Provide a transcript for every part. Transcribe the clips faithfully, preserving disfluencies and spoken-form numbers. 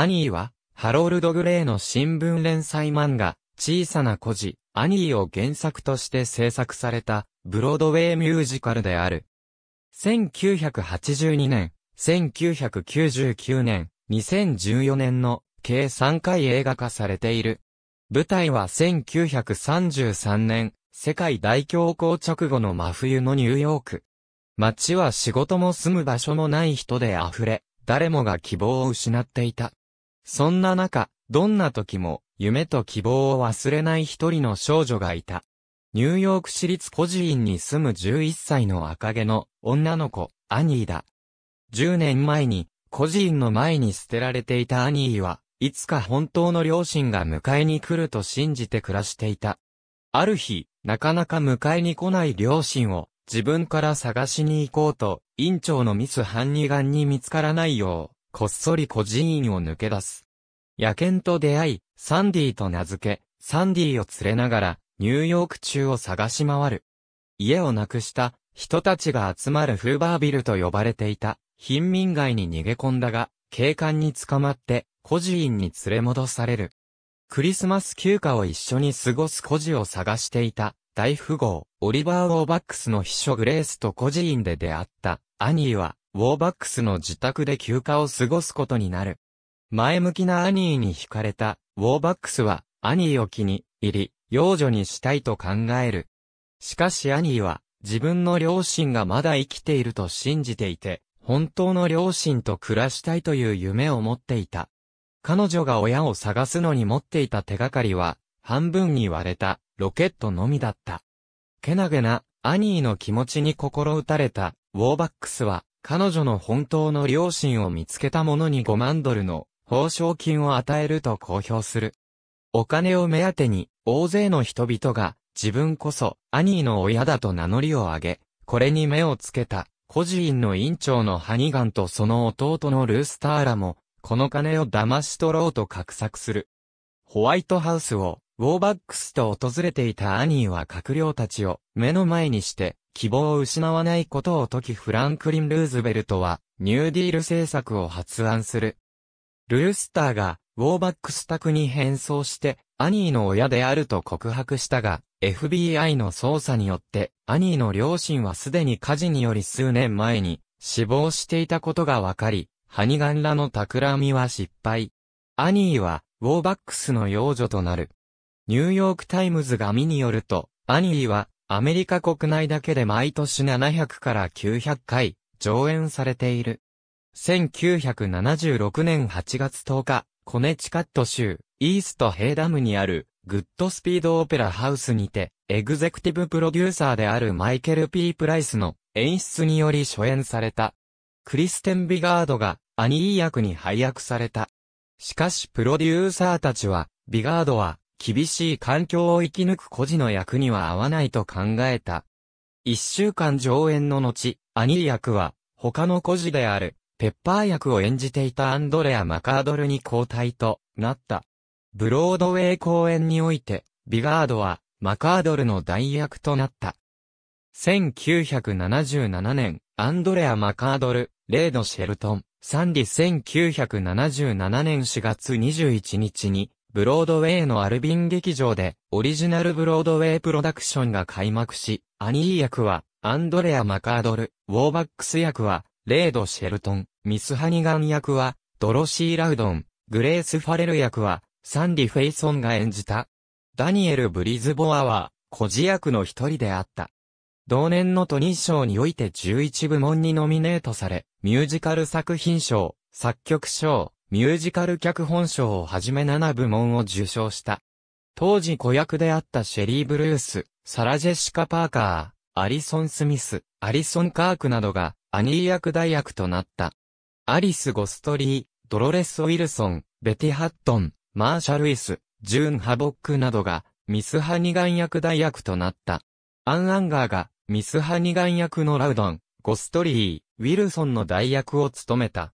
アニーは、ハロルド・グレイの新聞連載漫画、小さな孤児、アニーを原作として制作された、ブロードウェイミュージカルである。せんきゅうひゃくはちじゅうにねん、せんきゅうひゃくきゅうじゅうきゅうねん、にせんじゅうよねんの計さんかい映画化されている。舞台はせんきゅうひゃくさんじゅうさんねん、世界大恐慌直後の真冬のニューヨーク。街は仕事も住む場所もない人で溢れ、誰もが希望を失っていた。そんな中、どんな時も、夢と希望を忘れない一人の少女がいた。ニューヨーク市立孤児院に住むじゅういっさいの赤毛の女の子、アニーだ。じゅうねんまえに、孤児院の前に捨てられていたアニーは、いつか本当の両親が迎えに来ると信じて暮らしていた。ある日、なかなか迎えに来ない両親を、自分から探しに行こうと、院長のミス・ハンニガンに見つからないよう、こっそり孤児院を抜け出す。野犬と出会い、サンディと名付け、サンディを連れながら、ニューヨーク中を探し回る。家をなくした、人たちが集まるフーバービルと呼ばれていた、貧民街に逃げ込んだが、警官に捕まって、孤児院に連れ戻される。クリスマス休暇を一緒に過ごす孤児を探していた、大富豪、オリバー・ウォーバックスの秘書グレースと孤児院で出会った、アニーは、ウォーバックスの自宅で休暇を過ごすことになる。前向きなアニーに惹かれた、ウォーバックスは、アニーを気に入り、養女にしたいと考える。しかしアニーは、自分の両親がまだ生きていると信じていて、本当の両親と暮らしたいという夢を持っていた。彼女が親を探すのに持っていた手がかりは、半分に割れた、ロケットのみだった。けなげな、アニーの気持ちに心打たれた、ウォーバックスは、彼女の本当の両親を見つけた者にごまんドルの、報奨金を与えると公表する。お金を目当てに、大勢の人々が、自分こそ、アニーの親だと名乗りを上げ、これに目をつけた、孤児院の院長のハニガンとその弟のルースターらも、この金を騙し取ろうと画策する。ホワイトハウスを、ウォーバックスと訪れていたアニーは閣僚たちを、目の前にして、希望を失わないことを説きフランクリン・ルーズベルトは、ニューディール政策を発案する。ルースターが、ウォーバックス宅に変装して、アニーの親であると告白したが、エフビーアイ の捜査によって、アニーの両親はすでに火事により数年前に、死亡していたことがわかり、ハニガンらの企みは失敗。アニーは、ウォーバックスの養女となる。ニューヨークタイムズ紙によると、アニーは、アメリカ国内だけで毎年ななひゃくからきゅうひゃっかい、上演されている。せんきゅうひゃくななじゅうろくねんはちがつとおか、コネチカット州、イーストヘイダムにある、グッドスピードオペラハウスにて、エグゼクティブプロデューサーであるマイケル・ピー・プライスの演出により初演された。クリステン・ビガードが、アニー役に配役された。しかしプロデューサーたちは、ビガードは、厳しい環境を生き抜く孤児の役には合わないと考えた。一週間上演の後、アニー役は、他の孤児である。ペッパー役を演じていたアンドレア・マカードルに交代となった。ブロードウェイ公演において、ビガードはマカードルの代役となった。せんきゅうひゃくななじゅうななねん、アンドレア・マカードル、レイド・シェルトン、サンディせんきゅうひゃくななじゅうななねんしがつにじゅういちにちに、ブロードウェイのアルビン劇場で、オリジナルブロードウェイプロダクションが開幕し、アニー役は、アンドレア・マカードル、ウォーバックス役は、レイド・シェルトン、ミス・ハニガン役は、ドロシー・ラウドン、グレース・ファレル役は、サンディ・フェイソンが演じた。ダニエル・ブリズボアは、孤児役の一人であった。同年のトニー賞においてじゅういちぶもんにノミネートされ、ミュージカル作品賞、作曲賞、ミュージカル脚本賞をはじめななぶもんを受賞した。当時子役であったシェリー・ブルース、サラ・ジェシカ・パーカー、アリソン・スミス、アリソン・カークなどが、アニー役代役となった。アリス・ゴストリー、ドロレス・ウィルソン、ベティ・ハットン、マーシャ・ルイス、ジューン・ハボックなどが、ミス・ハニガン役代役となった。アン・アンガーが、ミス・ハニガン役のラウドン、ゴストリー、ウィルソンの代役を務めた。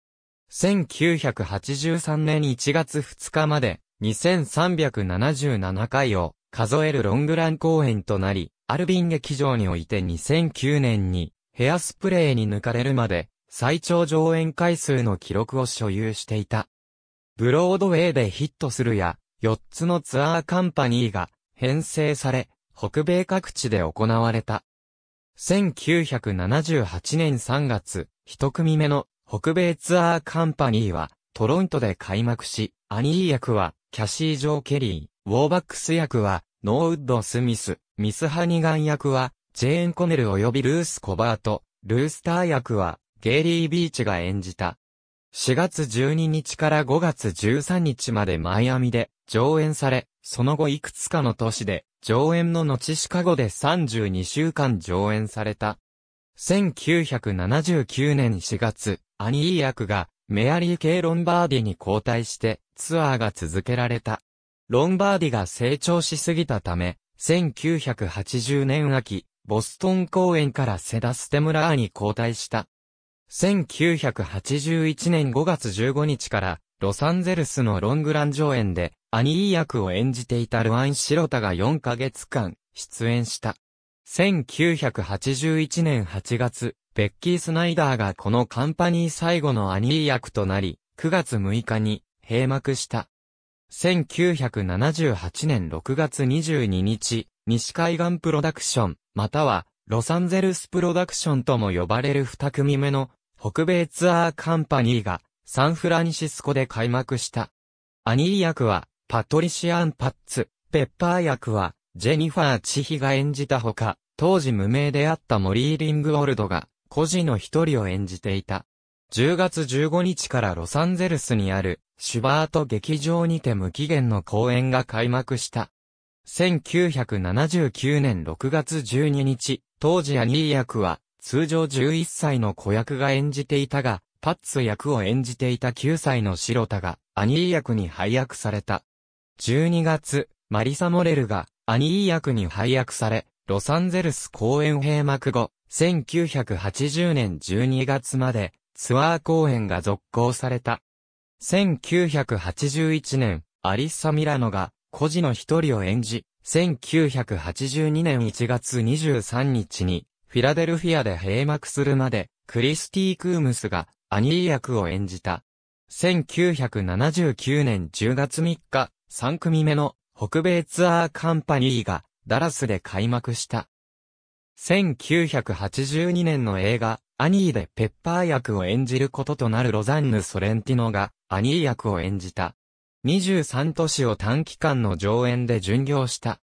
せんきゅうひゃくはちじゅうさんねんいちがつふつかまで、にせんさんびゃくななじゅうななかいを数えるロングラン公演となり、アルビン劇場においてにせんきゅうねんに、ヘアスプレーに抜かれるまで、最長上演回数の記録を所有していた。ブロードウェイでヒットするや、よっつのツアーカンパニーが編成され、北米各地で行われた。せんきゅうひゃくななじゅうはちねんさんがつ、一組目の北米ツアーカンパニーはトロントで開幕し、アニー役はキャシー・ジョー・ケリー、ウォーバックス役はノーウッド・スミス、ミス・ハニガン役はジェーン・コネル及びルース・コバート、ルースター役はゲイリー・ビーチが演じた。しがつじゅうににちからごがつじゅうさんにちまでマイアミで上演され、その後いくつかの都市で上演の後シカゴでさんじゅうにしゅうかん上演された。せんきゅうひゃくななじゅうきゅうねんしがつ、アニー役がメアリー・ケイ・ロンバーディに交代してツアーが続けられた。ロンバーディが成長しすぎたため、せんきゅうひゃくはちじゅうねん秋、ボストン公演からセダ・ステムラーに交代した。せんきゅうひゃくはちじゅういちねんごがつじゅうごにちからロサンゼルスのロングラン上演でアニー役を演じていたルアン・シロタがよんかげつかん出演した。せんきゅうひゃくはちじゅういちねんはちがつ、ベッキー・スナイダーがこのカンパニー最後のアニー役となり、くがつむいかに閉幕した。せんきゅうひゃくななじゅうはちねんろくがつにじゅうににち、西海岸プロダクション、またはロサンゼルスプロダクションとも呼ばれるに組目の北米ツアーカンパニーがサンフランシスコで開幕した。アニー役はパトリシアン・パッツ、ペッパー役はジェニファー・チヒが演じたほか、当時無名であったモリー・リングウォルドが孤児の一人を演じていた。じゅうがつじゅうごにちからロサンゼルスにあるシュバート劇場にて無期限の公演が開幕した。せんきゅうひゃくななじゅうきゅうねんろくがつじゅうににち、当時アニー役は通常じゅういっさいの子役が演じていたが、パッツ役を演じていたきゅうさいのシロタがアニー役に配役された。じゅうにがつ、マリサ・モレルがアニー役に配役され、ロサンゼルス公演閉幕後、せんきゅうひゃくはちじゅうねんじゅうにがつまでツアー公演が続行された。せんきゅうひゃくはちじゅういちねん、アリッサ・ミラノが孤児の一人を演じ、せんきゅうひゃくはちじゅうにねんいちがつにじゅうさんにちにフィラデルフィアで閉幕するまで、クリスティ・クームスがアニー役を演じた。せんきゅうひゃくななじゅうきゅうねんじゅうがつみっか、さん組目の北米ツアーカンパニーがダラスで開幕した。せんきゅうひゃくはちじゅうにねんの映画、アニーでペッパー役を演じることとなるロザンヌ・ソレンティノがアニー役を演じた。にじゅうさんとしを短期間の上演で巡業した。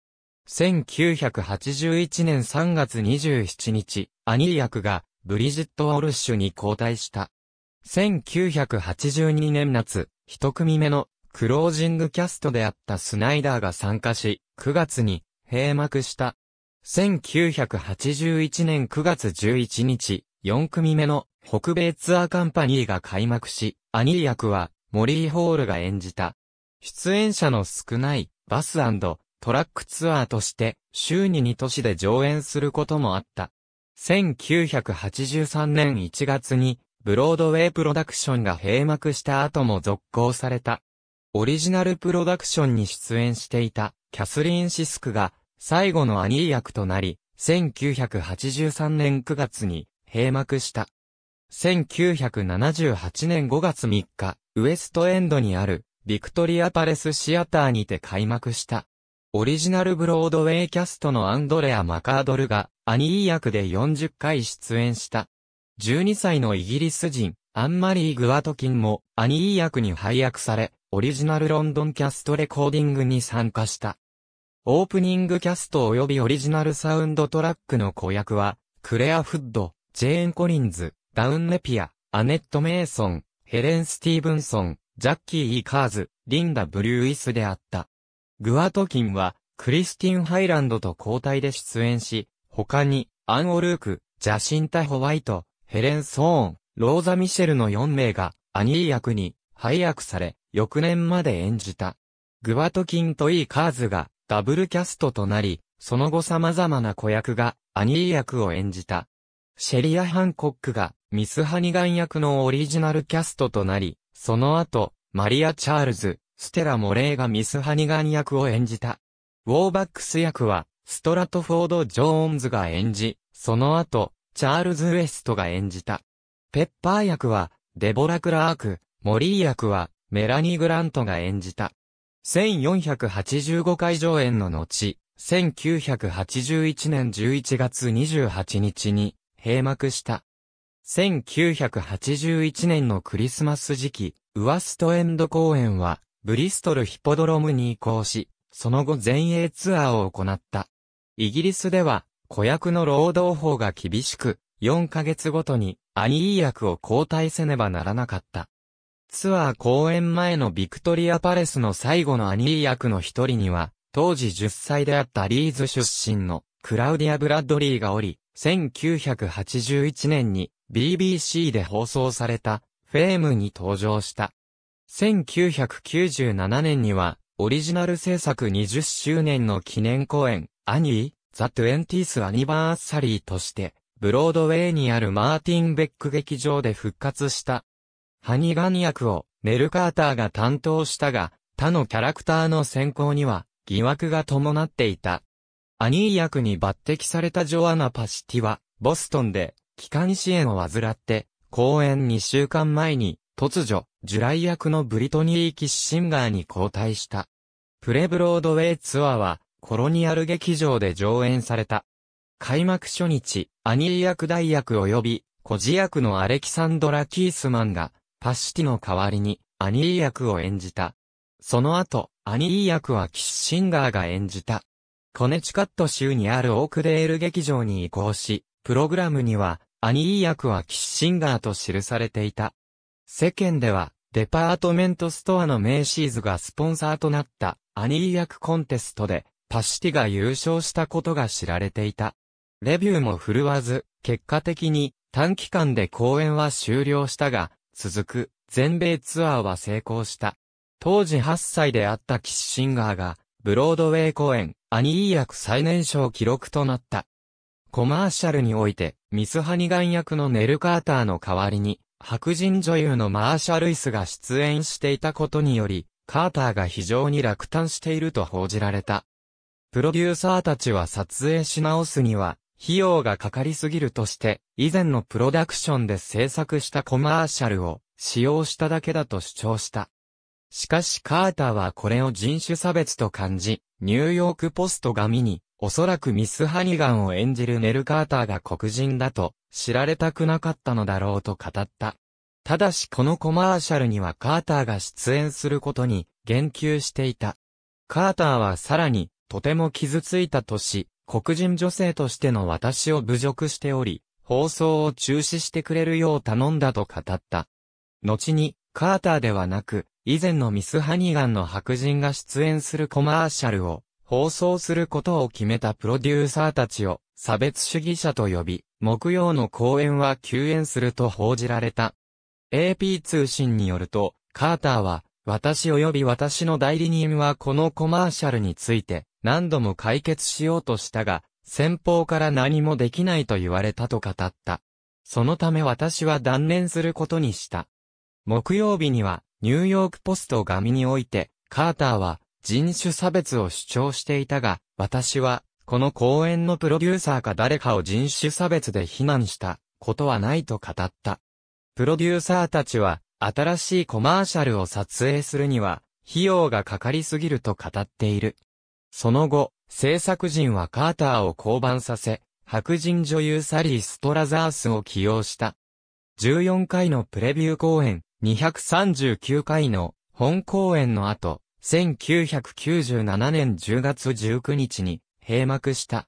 せんきゅうひゃくはちじゅういちねんさんがつにじゅうしちにち、アニー役がブリジット・ウォルシュに交代した。せんきゅうひゃくはちじゅうにねんなつ、一組目のクロージングキャストであったスナイダーが参加し、くがつに閉幕した。せんきゅうひゃくはちじゅういちねんくがつじゅういちにち、よん組目の北米ツアーカンパニーが開幕し、アニー役はモリー・ホールが演じた。出演者の少ないバス&トラックツアーとして、週ににとしで上演することもあった。せんきゅうひゃくはちじゅうさんねんいちがつにブロードウェイプロダクションが閉幕した後も続行された。オリジナルプロダクションに出演していたキャスリーン・シスクが最後のアニー役となり、せんきゅうひゃくはちじゅうさんねんくがつに閉幕した。せんきゅうひゃくななじゅうはちねんごがつみっか、ウエストエンドにあるビクトリア・パレス・シアターにて開幕した。オリジナルブロードウェイキャストのアンドレア・マカードルがアニー役でよんじゅっかい出演した。じゅうにさいのイギリス人アンマリー・グワトキンもアニー役に配役され、オリジナルロンドンキャストレコーディングに参加した。オープニングキャスト及びオリジナルサウンドトラックの子役は、クレア・フッド、ジェーン・コリンズ、ダウン・ネピア、アネット・メイソン、ヘレン・スティーブンソン、ジャッキー・イカーズ、リンダ・ブリュイスであった。グワトキンは、クリスティン・ハイランドと交代で出演し、他に、アン・オルーク、ジャシンタ・ホワイト、ヘレン・ソーン、ローザ・ミシェルのよんめいが、アニー役に、配役され、翌年まで演じた。グワトキンとイカーズが、ダブルキャストとなり、その後様々な子役が、アニー役を演じた。シェリア・ハンコックが、ミス・ハニガン役のオリジナルキャストとなり、その後、マリア・チャールズ、ステラ・モレーがミス・ハニガン役を演じた。ウォーバックス役は、ストラトフォード・ジョーンズが演じ、その後、チャールズ・ウエストが演じた。ペッパー役は、デボラ・クラーク、モリー役は、メラニー・グラントが演じた。せんよんひゃくはちじゅうごかい上演の後、せんきゅうひゃくはちじゅういちねんじゅういちがつにじゅうはちにちに閉幕した。せんきゅうひゃくはちじゅういちねんのクリスマス時期、ウエストエンド公演は、ブリストルヒポドロムに移行し、その後全英ツアーを行った。イギリスでは、子役の労働法が厳しく、よんかげつごとに兄役を交代せねばならなかった。ツアー公演前のビクトリア・パレスの最後の兄役の一人には、当時じゅっさいであったリーズ出身のクラウディア・ブラッドリーがおり、せんきゅうひゃくはちじゅういちねんに ビービーシー で放送されたフェームに登場した。せんきゅうひゃくきゅうじゅうななねんには、オリジナル制作にじゅっしゅうねんの記念公演、アニー・ザ・トゥエンティース アニバーサリーとして、ブロードウェイにあるマーティン・ベック劇場で復活した。ハニガン役をネル・カーターが担当したが、他のキャラクターの選考には疑惑が伴っていた。アニー役に抜擢されたジョアナ・パシティは、ボストンで、気管支炎を患って、公演にしゅうかんまえに、突如、ジュライ役のブリトニー・キッシンガーに交代した。プレブロードウェイツアーは、コロニアル劇場で上演された。開幕初日、アニー役ダイ役及び、孤児役のアレキサンドラ・キースマンが、パシティの代わりに、アニー役を演じた。その後、アニー役はキッシンガーが演じた。コネチカット州にあるオークデール劇場に移行し、プログラムには、アニー役はキッシンガーと記されていた。世間では、デパートメントストアのメイシーズがスポンサーとなったアニー役コンテストで、パシティが優勝したことが知られていた。レビューも振るわず、結果的に短期間で公演は終了したが、続く全米ツアーは成功した。当時はっさいであったキッシンガーが、ブロードウェイ公演、アニー役最年少記録となった。コマーシャルにおいて、ミス・ハニガン役のネル・カーターの代わりに、白人女優のマーシャ・ルイスが出演していたことにより、カーターが非常に落胆していると報じられた。プロデューサーたちは撮影し直すには、費用がかかりすぎるとして、以前のプロダクションで制作したコマーシャルを使用しただけだと主張した。しかしカーターはこれを人種差別と感じ、ニューヨークポスト紙に、おそらくミス・ハニガンを演じるネル・カーターが黒人だと知られたくなかったのだろうと語った。ただしこのコマーシャルにはカーターが出演することに言及していた。カーターはさらにとても傷ついたとし、黒人女性としての私を侮辱しており、放送を中止してくれるよう頼んだと語った。後にカーターではなく、以前のミス・ハニガンの白人が出演するコマーシャルを放送することを決めたプロデューサーたちを差別主義者と呼び、木曜の公演は休演すると報じられた。エーピー 通信によると、カーターは、私及び私の代理人はこのコマーシャルについて何度も解決しようとしたが、先方から何もできないと言われたと語った。そのため私は断念することにした。木曜日には、ニューヨークポスト紙において、カーターは、人種差別を主張していたが、私は、この公演のプロデューサーか誰かを人種差別で非難したことはないと語った。プロデューサーたちは、新しいコマーシャルを撮影するには、費用がかかりすぎると語っている。その後、制作陣はカーターを降板させ、白人女優サリー・ストラザースを起用した。じゅうよんかいのプレビュー公演、にひゃくさんじゅうきゅうかいの本公演の後、せんきゅうひゃくきゅうじゅうななねんじゅうがつじゅうくにちに閉幕した。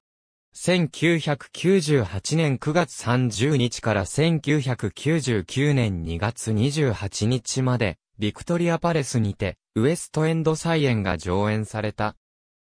せんきゅうひゃくきゅうじゅうはちねんくがつさんじゅうにちからせんきゅうひゃくきゅうじゅうきゅうねんにがつにじゅうはちにちまで、ビクトリア・パレスにて、ウエストエンド再演が上演された。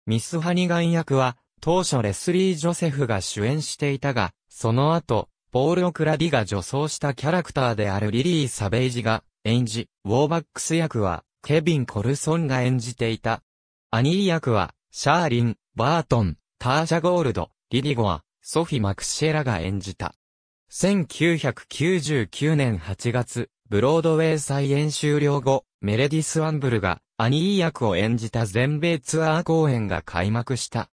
ミス・ハニガン役は、当初レスリー・ジョセフが主演していたが、その後、ポール・オクラディが女装したキャラクターであるリリー・サベイジが演じ、ウォーバックス役は、ケビン・コルソンが演じていた。アニー役は、シャーリン、バートン、ターシャ・ゴールド、リディゴア、ソフィ・マクシェラが演じた。せんきゅうひゃくきゅうじゅうきゅうねんはちがつ、ブロードウェイ再演終了後、メレディス・ワンブルが、アニー役を演じた全米ツアー公演が開幕した。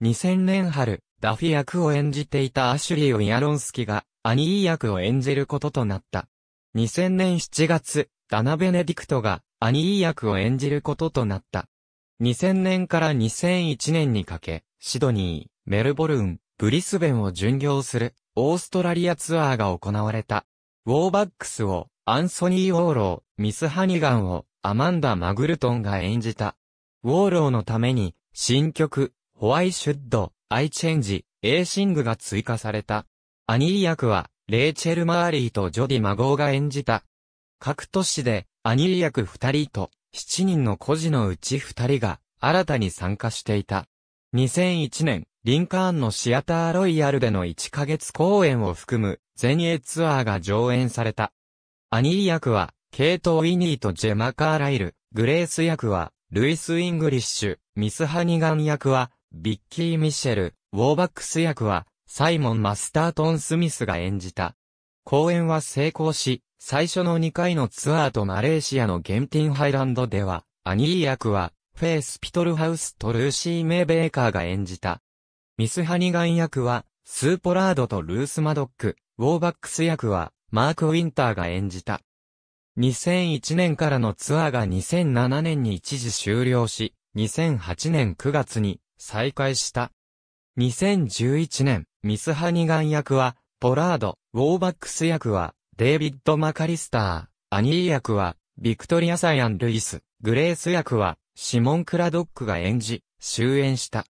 にせんねん春、ダフィ役を演じていたアシュリー・オイアロンスキが、アニー役を演じることとなった。にせんねんしちがつ、ダナ・ベネディクトが、アニー役を演じることとなった。にせんねんからにせんいちねんにかけ、シドニー、メルボルン、ブリスベンを巡業する、オーストラリアツアーが行われた。ウォーバックスを、アンソニー・ウォーロー、ミス・ハニガンを、アマンダ・マグルトンが演じた。ウォーローのために、新曲、Why Should I Change, A Singが追加された。アニー役は、レイチェル・マーリーとジョディ・マゴーが演じた。各都市で、アニー役ふたりと、しちにんの孤児のうちふたりが、新たに参加していた。にせんいちねん、リンカーンのシアターロイヤルでのいっかげつ公演を含む、全英ツアーが上演された。アニー役は、ケイト・ウィニーとジェマ・カーライル、グレース役は、ルイス・イングリッシュ、ミス・ハニガン役は、ビッキー・ミシェル、ウォーバックス役は、サイモン・マスタートン・スミスが演じた。公演は成功し、最初のにかいのツアーとマレーシアのゲンティンハイランドでは、アニー役は、フェイス・ピトルハウスとルーシー・メイベーカーが演じた。ミス・ハニガン役は、スー・ポラードとルース・マドック、ウォーバックス役は、マーク・ウィンターが演じた。にせんいちねんからのツアーがにせんななねんに一時終了し、にせんはちねんくがつに再開した。にせんじゅういちねん、ミス・ハニガン役は、ポラード、ウォーバックス役は、デイビッド・マカリスター、アニー役は、ビクトリア・サイアン・ルイス、グレース役は、シモン・クラドックが演じ、終演した。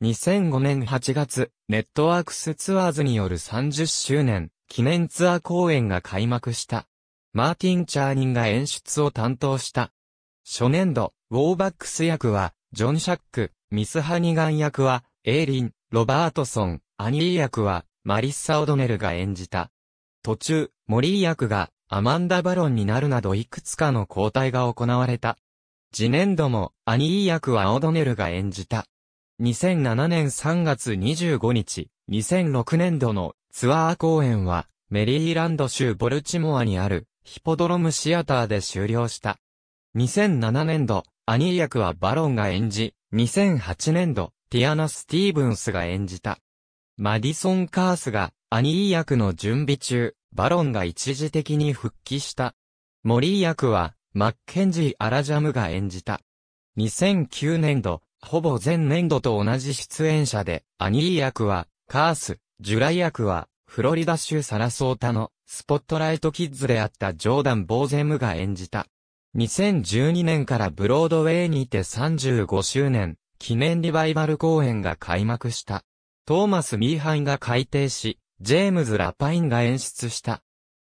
にせんごねんはちがつ、ネットワークスツアーズによるさんじゅっしゅうねん、記念ツアー公演が開幕した。マーティン・チャーニンが演出を担当した。初年度、ウォーバックス役は、ジョン・シャック、ミス・ハニガン役は、エイリン、ロバートソン、アニー役は、マリッサ・オドネルが演じた。途中、モリー役がアマンダ・バロンになるなどいくつかの交代が行われた。次年度もアニー役はオドネルが演じた。にせんななねんさんがつにじゅうごにち、にせんろくねん度のツアー公演はメリーランド州ボルチモアにあるヒポドロムシアターで終了した。にせんななねん度、アニー役はバロンが演じ、にせんはちねん度、ティアナ・スティーブンスが演じた。マディソン・カースがアニー役の準備中、バロンが一時的に復帰した。モリー役は、マッケンジー・アラジャムが演じた。にせんきゅうねん度、ほぼ前年度と同じ出演者で、アニー役は、カース、ジュライ役は、フロリダ州サラソータの、スポットライトキッズであったジョーダン・ボーゼムが演じた。にせんじゅうにねんからブロードウェイにてさんじゅうごしゅうねん、記念リバイバル公演が開幕した。トーマス・ミーハンが改訂し、ジェームズ・ラパインが演出した。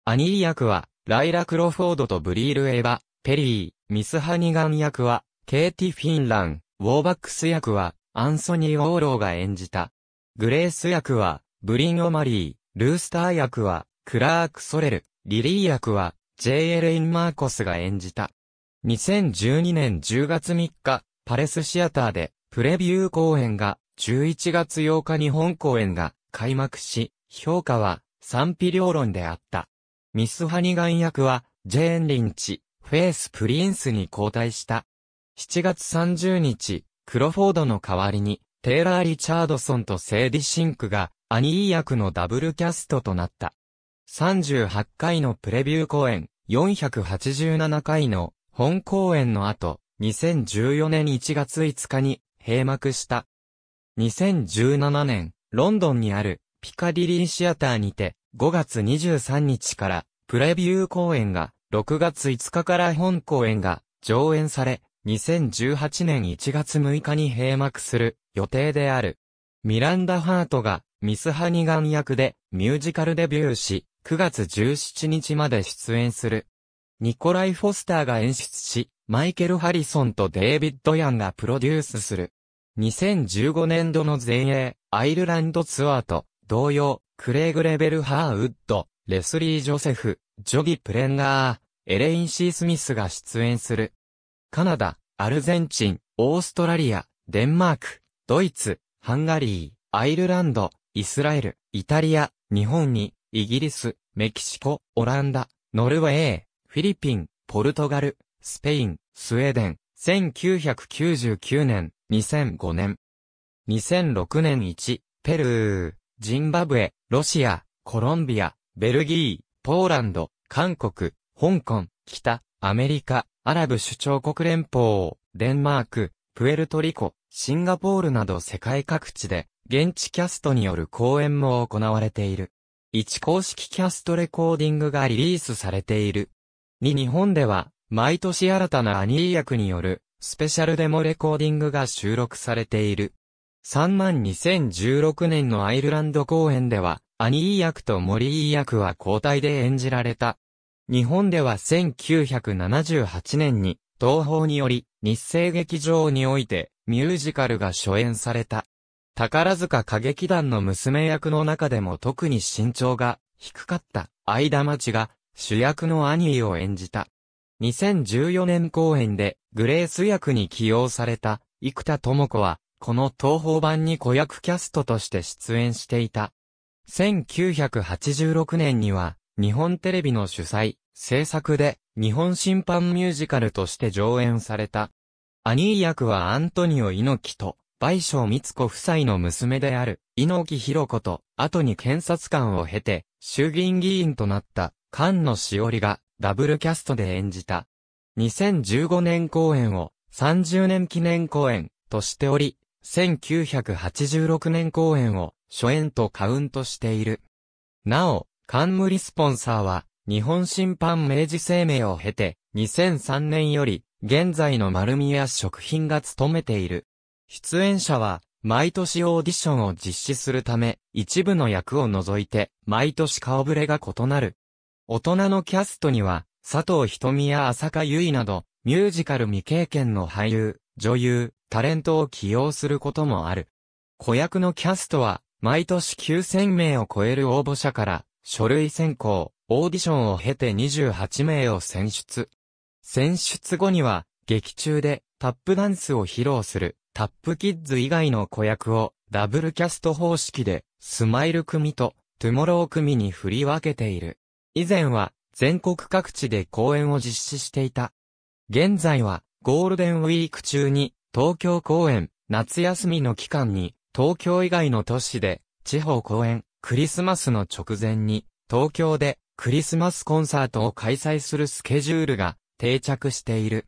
アニー役は、ライラ・クロフォードとブリール・エヴァ、ペリー、ミス・ハニガン役は、ケイティ・フィンラン、ウォーバックス役は、アンソニー・ウォーローが演じた。グレース役は、ブリン・オマリー、ルースター役は、クラーク・ソレル、リリー役は、ジェイ・エレイン・マーコスが演じた。にせんじゅうにねんじゅうがつみっか、パレスシアターで、プレビュー公演が、じゅういちがつようかに本公演が、開幕し、評価は賛否両論であった。ミス・ハニガン役はジェーン・リンチ、フェイス・プリンスに交代した。しちがつさんじゅうにち、クロフォードの代わりにテイラー・リチャードソンとセーディ・シンクがアニー役のダブルキャストとなった。さんじゅうはちかいのプレビュー公演、よんひゃくはちじゅうななかいの本公演の後、にせんじゅうよねんいちがついつかに閉幕した。にせんじゅうななねん、ロンドンにあるピカディリーシアターにてごがつにじゅうさんにちからプレビュー公演がろくがついつかから本公演が上演されにせんじゅうはちねんいちがつむいかに閉幕する予定である。ミランダ・ハートがミス・ハニガン役でミュージカルデビューしくがつじゅうしちにちまで出演する。ニコライ・フォスターが演出しマイケル・ハリソンとデイビッド・ヤンがプロデュースする。にせんじゅうごねん度の全英アイルランドツアーと同様、クレイグ・レベル・ハーウッド、レスリー・ジョセフ、ジョディ・プレンガー、エレイン・シー・スミスが出演する。カナダ、アルゼンチン、オーストラリア、デンマーク、ドイツ、ハンガリー、アイルランド、イスラエル、イタリア、日本に、イギリス、メキシコ、オランダ、ノルウェー、フィリピン、ポルトガル、スペイン、スウェーデン、せんきゅうひゃくきゅうじゅうきゅうねん、にせんごねん。にせんろくねんいち、ペルー。ジンバブエ、ロシア、コロンビア、ベルギー、ポーランド、韓国、香港、北、アメリカ、アラブ首長国連邦、デンマーク、プエルトリコ、シンガポールなど世界各地で現地キャストによる公演も行われている。いち公式キャストレコーディングがリリースされている。に日本では毎年新たなアニー役によるスペシャルデモレコーディングが収録されている。さんまんにせんじゅうろくねんのアイルランド公演ではアニー役とモリー役は交代で演じられた。日本ではせんきゅうひゃくななじゅうはちねんに東宝により日生劇場においてミュージカルが初演された。宝塚歌劇団の娘役の中でも特に身長が低かった相田まちが主役のアニーを演じた。にせんじゅうよねん公演でグレース役に起用された生田智子はこの東宝版に子役キャストとして出演していた。せんきゅうひゃくはちじゅうろくねんには日本テレビの主催、制作で日本審判ミュージカルとして上演された。アニー役はアントニオ猪木と倍賞美津子夫妻の娘である猪木博子と後に検察官を経て衆議院議員となった菅野志桜里がダブルキャストで演じた。にせんじゅうごねん公演をさんじゅうねん記念公演としており、せんきゅうひゃくはちじゅうろくねん公演を初演とカウントしている。なお、冠スポンサーは日本審判明治生命を経てにせんさんねんより現在の丸美屋食品が務めている。出演者は毎年オーディションを実施するため一部の役を除いて毎年顔ぶれが異なる。大人のキャストには佐藤瞳や浅香唯などミュージカル未経験の俳優、女優、タレントを起用することもある。子役のキャストは毎年きゅうせんめいを超える応募者から書類選考、オーディションを経てにじゅうはちめいを選出。選出後には、劇中でタップダンスを披露する、タップキッズ以外の子役を、ダブルキャスト方式で、スマイル組と、トゥモロー組に振り分けている。以前は、全国各地で公演を実施していた。現在は、ゴールデンウィーク中に、東京公演、夏休みの期間に、東京以外の都市で、地方公演、クリスマスの直前に東京でクリスマスコンサートを開催するスケジュールが定着している。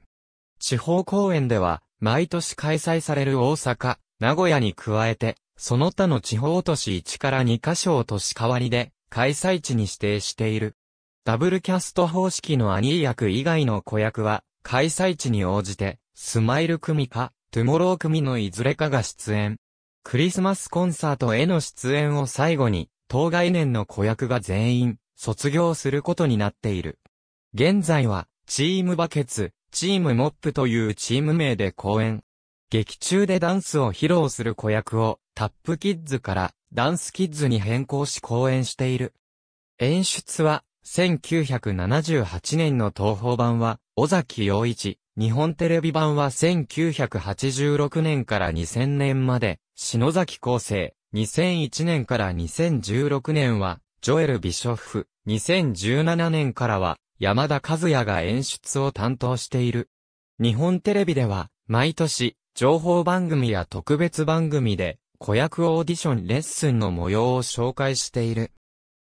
地方公演では毎年開催される大阪、名古屋に加えてその他の地方都市いちからにかしょを都市代わりで開催地に指定している。ダブルキャスト方式のアニー役以外の子役は開催地に応じてスマイル組かトゥモロー組のいずれかが出演。クリスマスコンサートへの出演を最後に、当該年の子役が全員、卒業することになっている。現在は、チームバケツ、チームモップというチーム名で公演。劇中でダンスを披露する子役を、タップキッズから、ダンスキッズに変更し公演している。演出は、せんきゅうひゃくななじゅうはちねんの東宝版は、尾崎陽一。日本テレビ版はせんきゅうひゃくはちじゅうろくねんからにせんねんまで、篠崎康生、にせんいちねんからにせんじゅうろくねんは、ジョエル・ビショフ、にせんじゅうななねんからは、山田和也が演出を担当している。日本テレビでは、毎年、情報番組や特別番組で、子役オーディションレッスンの模様を紹介している。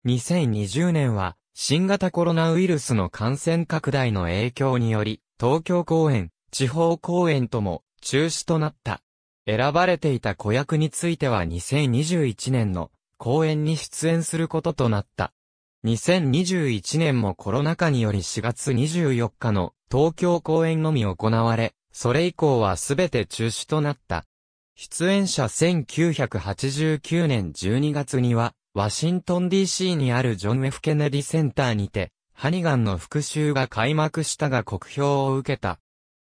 にせんにじゅうねんは、新型コロナウイルスの感染拡大の影響により、東京公演、地方公演とも中止となった。選ばれていた子役についてはにせんにじゅういちねんの公演に出演することとなった。にせんにじゅういちねんもコロナ禍によりしがつにじゅうよっかの東京公演のみ行われ、それ以降はすべて中止となった。出演者せんきゅうひゃくはちじゅうきゅうねんじゅうにがつには、ワシントン ディーシー にあるジョン・エフ・ケネディセンターにて、ハニガンの復讐が開幕したが酷評を受けた。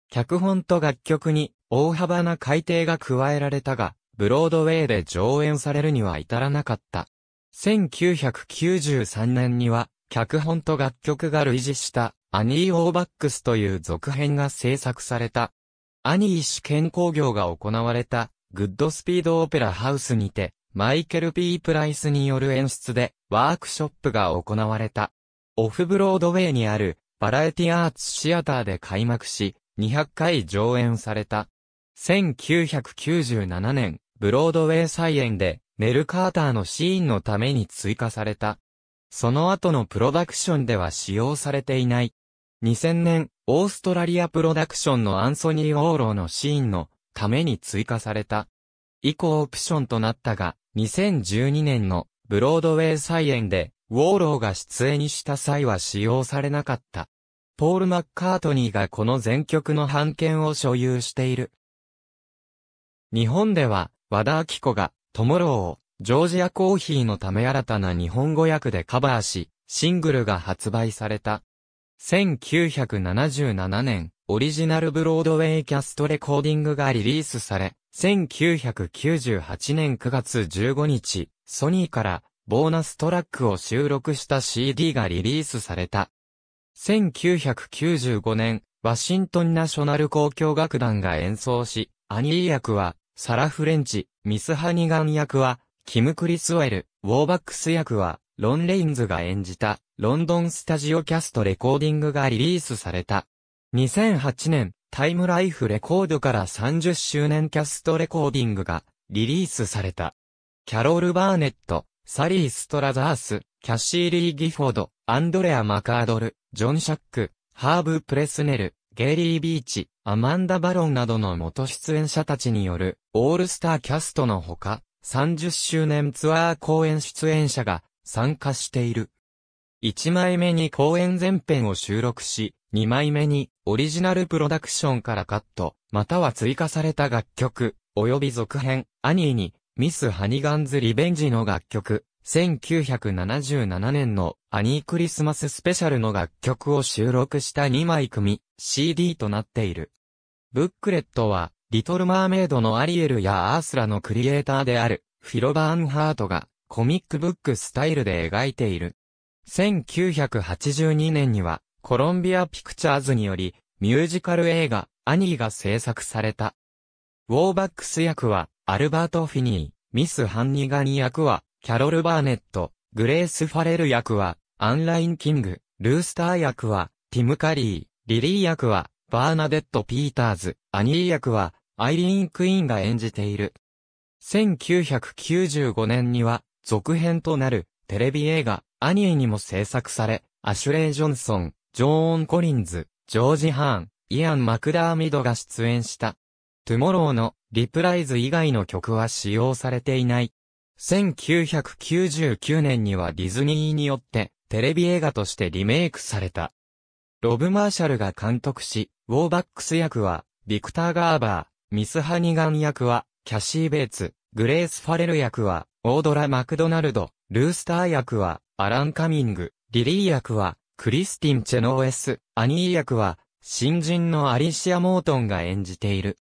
脚本と楽曲に大幅な改訂が加えられたが、ブロードウェイで上演されるには至らなかった。せんきゅうひゃくきゅうじゅうさんねんには、脚本と楽曲が類似したアニー・オーバックスという続編が制作された。アニー試験興行が行われたグッドスピードオペラハウスにて、マイケル・ピー・プライスによる演出でワークショップが行われた。オフブロードウェイにあるバラエティアーツシアターで開幕し、にひゃっかい上演された。せんきゅうひゃくきゅうじゅうななねん、ブロードウェイ再演でネル・カーターのシーンのために追加された。その後のプロダクションでは使用されていない。にせんねん、オーストラリアプロダクションのアンソニー・オーローのシーンのために追加された。以降オプションとなったが、にせんじゅうにねんのブロードウェイ再演で、ウォーローが出演した際は使用されなかった。ポール・マッカートニーがこの全曲の版権を所有している。日本では、和田アキ子が、トモローを、ジョージアコーヒーのため新たな日本語訳でカバーし、シングルが発売された。せんきゅうひゃくななじゅうななねん、オリジナルブロードウェイキャストレコーディングがリリースされ、せんきゅうひゃくきゅうじゅうはちねんくがつじゅうごにち、ソニーからボーナストラックを収録した シーディー がリリースされた。せんきゅうひゃくきゅうじゅうごねん、ワシントンナショナル交響楽団が演奏し、アニー役はサラ・フレンチ、ミス・ハニガン役はキム・クリスウェル、ウォーバックス役はロン・レインズが演じたロンドンスタジオキャストレコーディングがリリースされた。にせんはちねん、タイムライフレコードからさんじゅっしゅうねんキャストレコーディングがリリースされた。キャロル・バーネット、サリー・ストラザース、キャシー・リー・ギフォード、アンドレア・マカードル、ジョン・シャック、ハーブ・プレスネル、ゲイリー・ビーチ、アマンダ・バロンなどの元出演者たちによるオールスターキャストのほか、さんじゅっしゅうねんツアー公演出演者が参加している。いちまいめに公演全編を収録し、にまいめにオリジナルプロダクションからカット、または追加された楽曲、及び続編、アニーに、ミス・ハニガンズ・リベンジの楽曲、せんきゅうひゃくななじゅうななねんのアニークリスマススペシャルの楽曲を収録したにまい組、シーディー となっている。ブックレットは、リトル・マーメイドのアリエルやアースラのクリエイターである、フィロ・バーンハートが、コミックブックスタイルで描いている。せんきゅうひゃくはちじゅうにねんには、コロンビア・ピクチャーズにより、ミュージカル映画、アニーが制作された。ウォーバックス役は、アルバート・フィニー、ミス・ハンニガニ役は、キャロル・バーネット、グレース・ファレル役は、アンライン・キング、ルースター役は、ティム・カリー、リリー役は、バーナデット・ピーターズ、アニー役は、アイリーン・クイーンが演じている。せんきゅうひゃくきゅうじゅうごねんには、続編となる、テレビ映画、アニーにも制作され、アシュレイ・ジョンソン、ジョーン・コリンズ、ジョージ・ハーン、イアン・マクダーミドが出演した。トゥモローのリプライズ以外の曲は使用されていない。せんきゅうひゃくきゅうじゅうきゅうねんにはディズニーによってテレビ映画としてリメイクされた。ロブ・マーシャルが監督し、ウォーバックス役はビクター・ガーバー、ミス・ハニガン役はキャシー・ベイツ、グレース・ファレル役はオードラ・マクドナルド、ルースター役はアラン・カミング、リリー役はクリスティン・チェノーエス、アニー役は、新人のアリシア・モートンが演じている。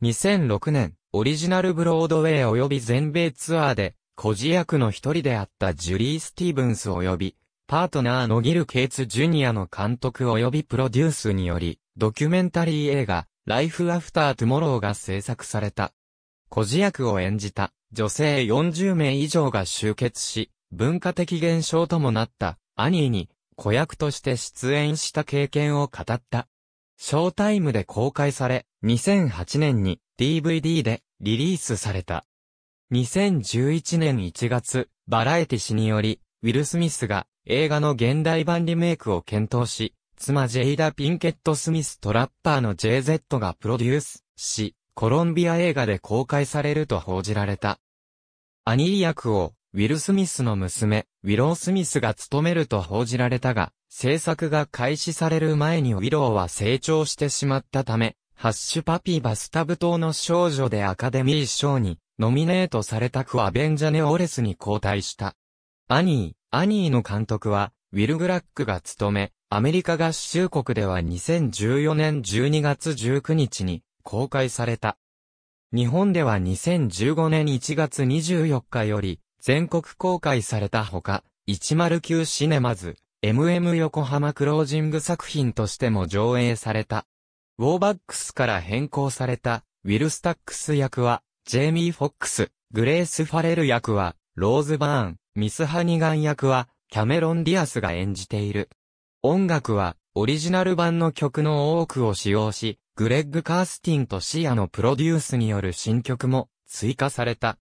にせんろくねん、オリジナルブロードウェイ及び全米ツアーで、孤児役の一人であったジュリー・スティーブンス及び、パートナーのギル・ケイツ・ジュニアの監督及びプロデュースにより、ドキュメンタリー映画、ライフ・アフター・トゥモローが制作された。孤児役を演じた、女性よんじゅうめい以上が集結し、文化的現象ともなった、アニーに、子役として出演した経験を語った。ショータイムで公開され、にせんはちねんに ディーブイディー でリリースされた。にせんじゅういちねんいちがつ、バラエティ誌により、ウィル・スミスが映画の現代版リメイクを検討し、妻ジェイダ・ピンケット・スミスとラッパーの ジェイゼット がプロデュースし、コロンビア映画で公開されると報じられた。アニー役を、ウィル・スミスの娘、ウィロー・スミスが務めると報じられたが、制作が開始される前にウィローは成長してしまったため、ハッシュパピーバスタブ島の少女でアカデミー賞にノミネートされたクア・ベンジャネ・オレスに交代した。アニー、アニーの監督は、ウィル・グラックが務め、アメリカ合衆国ではにせんじゅうよねんじゅうにがつじゅうくにちに公開された。日本ではにせんじゅうごねんいちがつにじゅうよっかより、全国公開されたほか、いちまるきゅうシネマズ、エムエム 横浜クロージング作品としても上映された。ウォーバックスから変更された、ウィル・スタックス役は、ジェイミー・フォックス、グレース・ファレル役は、ローズ・バーン、ミス・ハニガン役は、キャメロン・ディアスが演じている。音楽は、オリジナル版の曲の多くを使用し、グレッグ・カースティンとシアのプロデュースによる新曲も追加された。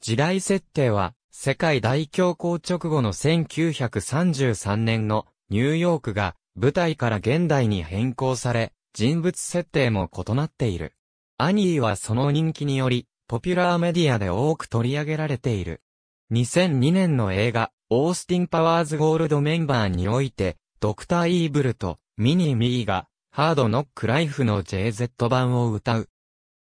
時代設定は、世界大恐慌直後のせんきゅうひゃくさんじゅうさんねんのニューヨークが舞台から現代に変更され、人物設定も異なっている。アニーはその人気により、ポピュラーメディアで多く取り上げられている。にせんにねんの映画、オースティン・パワーズ・ゴールドメンバーにおいて、ドクター・イーブルとミニ・ミーが、ハード・ノック・ライフの ジェイゼット 版を歌う。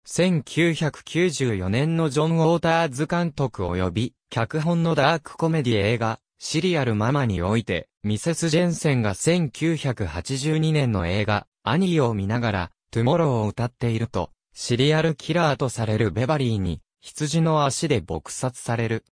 せんきゅうひゃくきゅうじゅうよねんのジョン・ウォーターズ監督及び、脚本のダークコメディ映画、シリアル・ママにおいて、ミセス・ジェンセンがせんきゅうひゃくはちじゅうにねんの映画、アニーを見ながら、トゥモローを歌っていると、シリアルキラーとされるベバリーに、羊の足で撲殺される。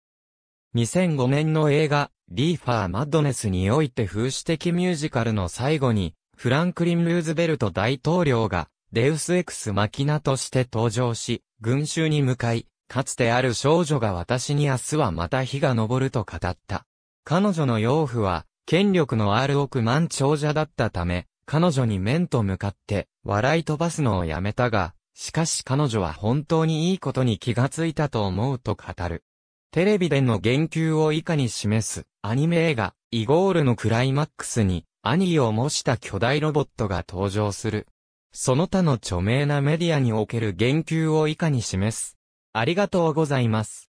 にせんごねんの映画、リーファー・マッドネスにおいて風刺的ミュージカルの最後に、フランクリン・ルーズベルト大統領が、デウス・エクス・マキナとして登場し、群衆に向かい、かつてある少女が私に明日はまた日が昇ると語った。彼女の養父は、権力のある億万長者だったため、彼女に面と向かって、笑い飛ばすのをやめたが、しかし彼女は本当にいいことに気がついたと思うと語る。テレビでの言及を以下に示す、アニメ映画、イゴールのクライマックスに、アニーを模した巨大ロボットが登場する。その他の著名なメディアにおける言及を以下に示す。ありがとうございます。